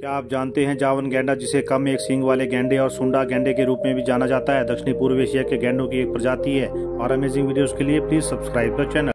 क्या आप जानते हैं जावन गैंडा, जिसे कम एक सींग वाले गैंडे और सुंडा गैंडे के रूप में भी जाना जाता है, दक्षिण पूर्व एशिया के गैंडों की एक प्रजाति है। और अमेजिंग वीडियोस के लिए प्लीज सब्सक्राइब द चैनल।